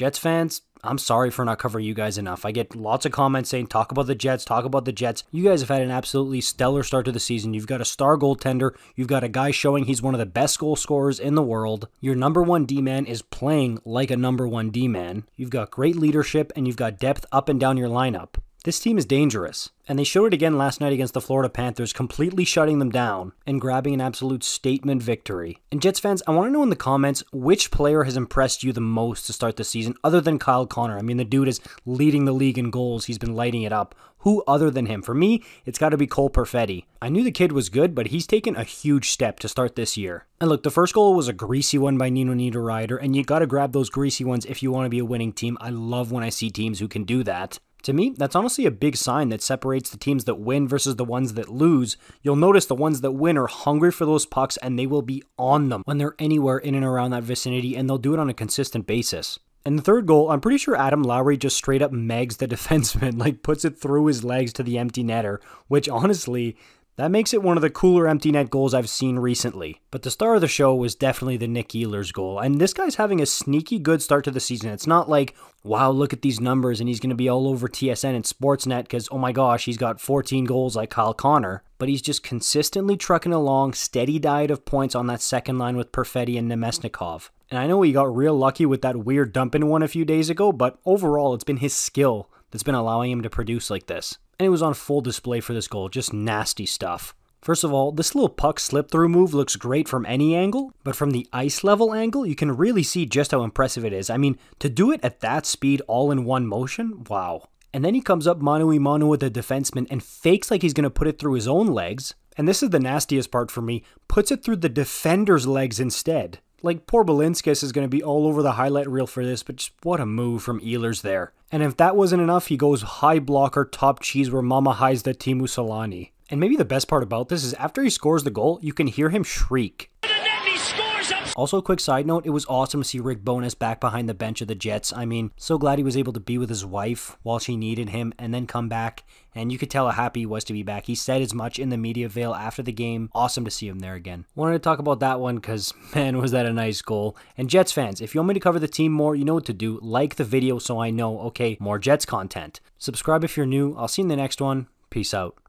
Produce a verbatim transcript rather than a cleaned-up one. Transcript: Jets fans, I'm sorry for not covering you guys enough. I get lots of comments saying, talk about the Jets, talk about the Jets. You guys have had an absolutely stellar start to the season. You've got a star goaltender. You've got a guy showing he's one of the best goal scorers in the world. Your number one D-man is playing like a number one D-man. You've got great leadership, and you've got depth up and down your lineup. This team is dangerous, and they showed it again last night against the Florida Panthers, completely shutting them down and grabbing an absolute statement victory. And Jets fans, I want to know in the comments, which player has impressed you the most to start the season, other than Kyle Connor? I mean, the dude is leading the league in goals. He's been lighting it up. Who other than him? For me, it's got to be Cole Perfetti. I knew the kid was good, but he's taken a huge step to start this year. And look, the first goal was a greasy one by Nino Niederreiter, and you got to grab those greasy ones if you want to be a winning team. I love when I see teams who can do that. To me, that's honestly a big sign that separates the teams that win versus the ones that lose. You'll notice the ones that win are hungry for those pucks, and they will be on them when they're anywhere in and around that vicinity, and they'll do it on a consistent basis. And the third goal, I'm pretty sure Adam Lowry just straight up megs the defenseman, like puts it through his legs to the empty netter, which honestly, that makes it one of the cooler empty net goals I've seen recently. But the star of the show was definitely the Nick Ehlers goal, and this guy's having a sneaky good start to the season. It's not like, wow, look at these numbers, and he's going to be all over T S N and Sportsnet because, oh my gosh, he's got fourteen goals like Kyle Connor. But he's just consistently trucking along, steady diet of points on that second line with Perfetti and Nemesnikov. And I know he got real lucky with that weird dump-in one a few days ago, but overall, it's been his skill that's been allowing him to produce like this. And it was on full display for this goal, just nasty stuff. First of all, this little puck slip-through move looks great from any angle, but from the ice level angle, you can really see just how impressive it is. I mean, to do it at that speed all in one motion, wow. And then he comes up mano-a-mano with the defenseman and fakes like he's going to put it through his own legs, and this is the nastiest part for me, puts it through the defender's legs instead. Like, poor Bolinski is going to be all over the highlight reel for this, but just what a move from Ehlers there. And if that wasn't enough, he goes high blocker, top cheese, where mama hides the Timu Solani. And maybe the best part about this is after he scores the goal, you can hear him shriek. Also, quick side note, it was awesome to see Rick Bonus back behind the bench of the Jets. I mean, so glad he was able to be with his wife while she needed him and then come back. And you could tell how happy he was to be back. He said as much in the media avail after the game. Awesome to see him there again. Wanted to talk about that one because, man, was that a nice goal. And Jets fans, if you want me to cover the team more, you know what to do. Like the video so I know, okay, more Jets content. Subscribe if you're new. I'll see you in the next one. Peace out.